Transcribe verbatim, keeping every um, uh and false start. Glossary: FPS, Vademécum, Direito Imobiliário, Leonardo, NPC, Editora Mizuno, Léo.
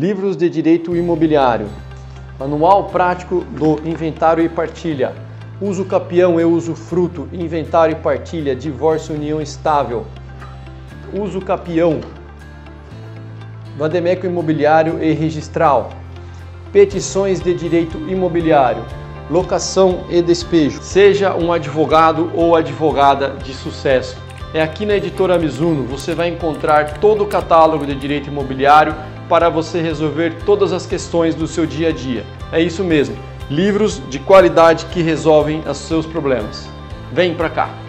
Livros de Direito Imobiliário, Manual Prático do Inventário e Partilha, Uso Capião e Usufruto, Inventário e Partilha, Divórcio e União Estável, Uso Capião, Vademécum Imobiliário e Registral, Petições de Direito Imobiliário, Locação e Despejo. Seja um advogado ou advogada de sucesso. É aqui na Editora Mizuno, você vai encontrar todo o catálogo de Direito Imobiliário para você resolver todas as questões do seu dia a dia. É isso mesmo, livros de qualidade que resolvem os seus problemas. Vem pra cá!